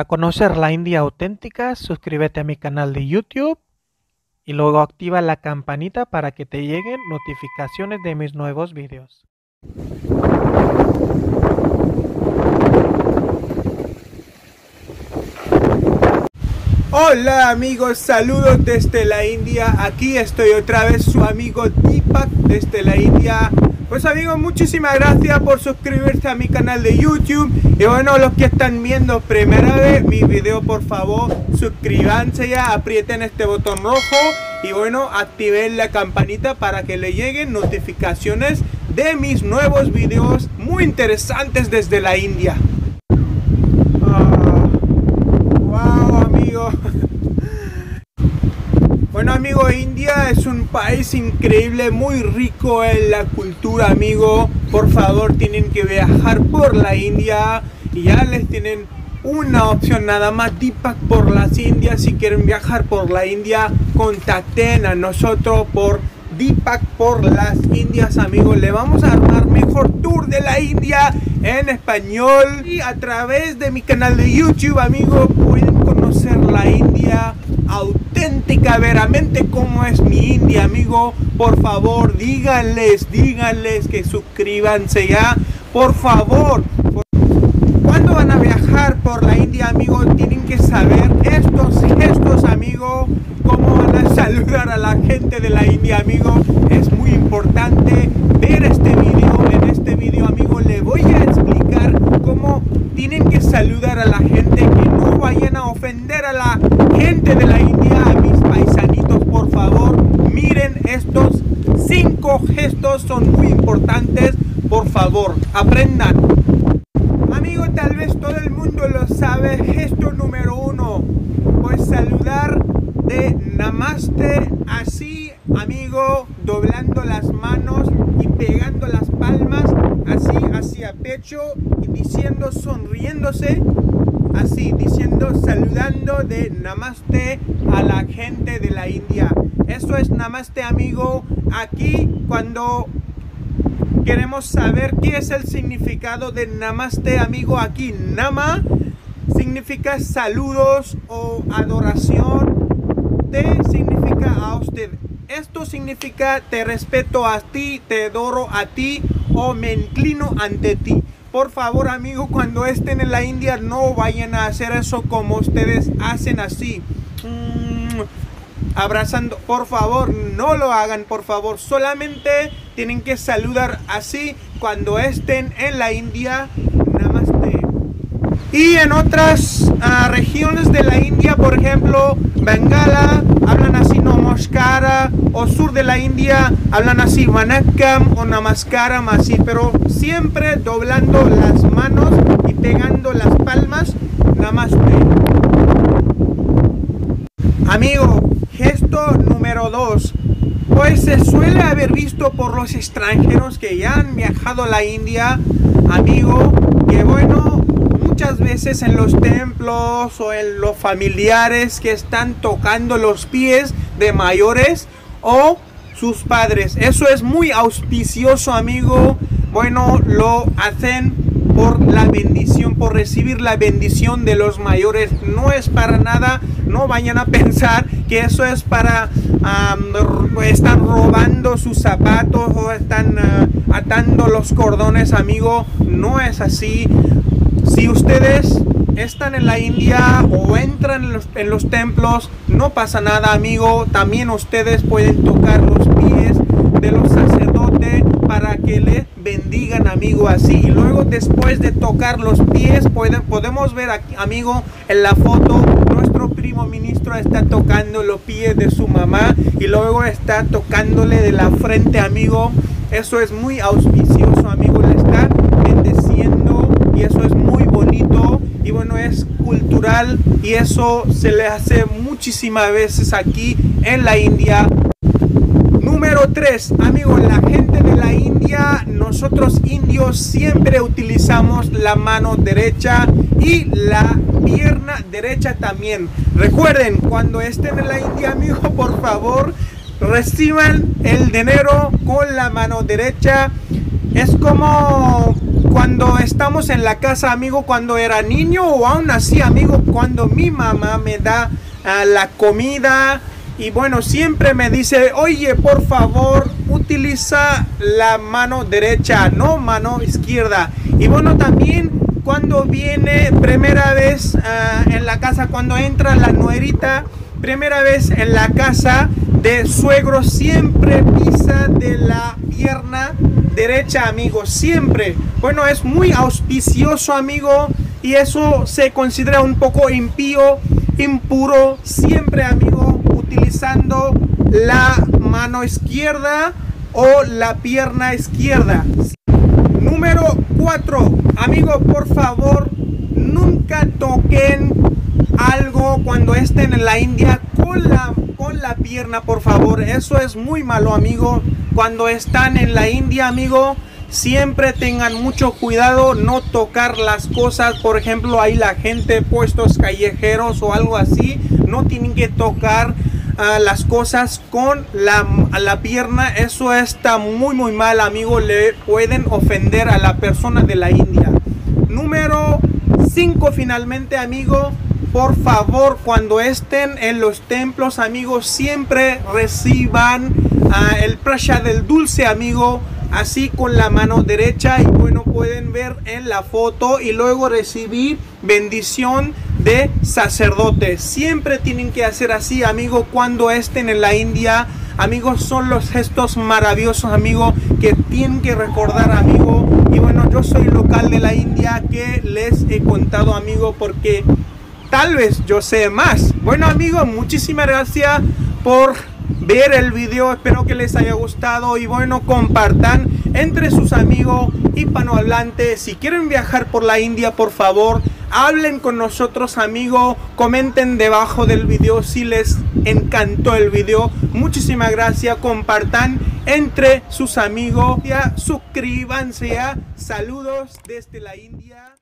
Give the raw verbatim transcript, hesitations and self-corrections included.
Para conocer la India auténtica, suscríbete a mi canal de YouTube y luego activa la campanita para que te lleguen notificaciones de mis nuevos videos. Hola amigos, saludos desde la India. Aquí estoy otra vez, su amigo Deepak desde la India. Pues amigos, muchísimas gracias por suscribirse a mi canal de YouTube. Y bueno, los que están viendo primera vez mi video, por favor, suscríbanse ya, aprieten este botón rojo. Y bueno, activen la campanita para que le lleguen notificaciones de mis nuevos videos muy interesantes desde la India. Oh, wow, amigos. Bueno amigos, India es un país increíble, muy rico en la cultura amigos. Por favor, tienen que viajar por la India. Y ya les tienen una opción nada más, Deepak por las Indias. Si quieren viajar por la India, contacten a nosotros por Deepak por las Indias amigos. Le vamos a armar mejor tour de la India en español. Y a través de mi canal de YouTube amigos, pueden conocer la India auténtica, veramente como es mi India amigo. Por favor, díganles, díganles que suscríbanse ya, por favor. Cuando van a viajar por la India amigo, tienen que saber estos gestos amigo, cómo van a saludar a la gente de la India amigo. Es muy importante ver este vídeo. En este vídeo amigo le voy a explicar cómo tienen que saludar a la gente, que no vayan a ofender a la gente de la India. A mis paisanitos, por favor, miren, estos cinco gestos son muy importantes, por favor, aprendan. Amigo, tal vez todo el mundo lo sabe, gesto número uno, pues saludar de Namaste, así amigo, doblando las manos y pegando las palmas así hacia pecho y diciendo, sonriéndose así, diciendo, saludando de Namaste a la gente de la India. Eso es Namaste amigo. Aquí cuando queremos saber qué es el significado de Namaste amigo, aquí Nama significa saludos o adoración, Te significa a usted. Esto significa te respeto a ti, te adoro a ti o me inclino ante ti. Por favor amigos, cuando estén en la India no vayan a hacer eso como ustedes hacen así, mm, abrazando. Por favor, no lo hagan, por favor. Solamente tienen que saludar así cuando estén en la India. Namaste. Y en otras uh, regiones de la India, por ejemplo Bengala, hablan así nomoshkara, o sur de la India hablan así vanakam o namaskaram, así, pero siempre doblando las manos y pegando las palmas. Namaste amigo. Gesto número dos, pues se suele haber visto por los extranjeros que ya han viajado a la India amigo, que bueno, muchas veces en los templos o en los familiares que están tocando los pies de mayores o sus padres. Eso es muy auspicioso amigo. Bueno, lo hacen por la bendición, por recibir la bendición de los mayores. No es para nada, no vayan a pensar que eso es para um, están robando sus zapatos o están uh, atando los cordones amigo. No es así. Si ustedes están en la India o entran en los, en los templos, no pasa nada amigo. También ustedes pueden tocar los pies de los sacerdotes para que les bendigan amigo, así. Y luego después de tocar los pies, pueden, podemos ver aquí amigo en la foto, nuestro primo ministro está tocando los pies de su mamá y luego está tocándole de la frente amigo. Eso es muy auspicioso amigo, le está bendeciendo y eso es muy bonito. Y bueno, es cultural y eso se le hace muchísimas veces aquí en la India. Número tres amigo, la gente de la India, nosotros indios siempre utilizamos la mano derecha y la pierna derecha también. Recuerden, cuando estén en la India amigo, por favor, reciban el dinero con la mano derecha. Es como Cuando estamos en la casa, amigo, cuando era niño o aún así, amigo, cuando mi mamá me da uh, la comida y bueno, siempre me dice, oye, por favor, utiliza la mano derecha, no mano izquierda. Y bueno, también cuando viene primera vez uh, en la casa, cuando entra la nuerita, primera vez en la casa de suegro, siempre pisa de la pierna derecha, amigo, siempre. Bueno, es muy auspicioso, amigo, y eso se considera un poco impío, impuro, siempre, amigo, utilizando la mano izquierda o la pierna izquierda. Número cuatro, amigo, por favor, nunca toquen algo cuando estén en la India con la, con la pierna, por favor. Eso es muy malo, amigo. Cuando están en la India, amigo, siempre tengan mucho cuidado, no tocar las cosas. Por ejemplo, hay la gente, puestos callejeros o algo así, no tienen que tocar uh, las cosas con la, la pierna. Eso está muy muy mal, amigo, le pueden ofender a la persona de la India. Número cinco, finalmente, amigo, por favor, cuando estén en los templos, amigos, siempre reciban uh, el prashad, del dulce, amigo, así con la mano derecha. Y bueno, pueden ver en la foto, y luego recibir bendición de sacerdote. Siempre tienen que hacer así, amigo, cuando estén en la India, amigos. Son los gestos maravillosos, amigo, que tienen que recordar, amigo. Y bueno, yo soy local de la India, que les he contado, amigo, porque tal vez yo sé más. Bueno, amigos, muchísimas gracias por ver el video. Espero que les haya gustado. Y bueno, compartan entre sus amigos hispanohablantes. Si quieren viajar por la India, por favor, hablen con nosotros, amigos. Comenten debajo del video si les encantó el video. Muchísimas gracias. Compartan entre sus amigos. Suscríbanse. Saludos desde la India.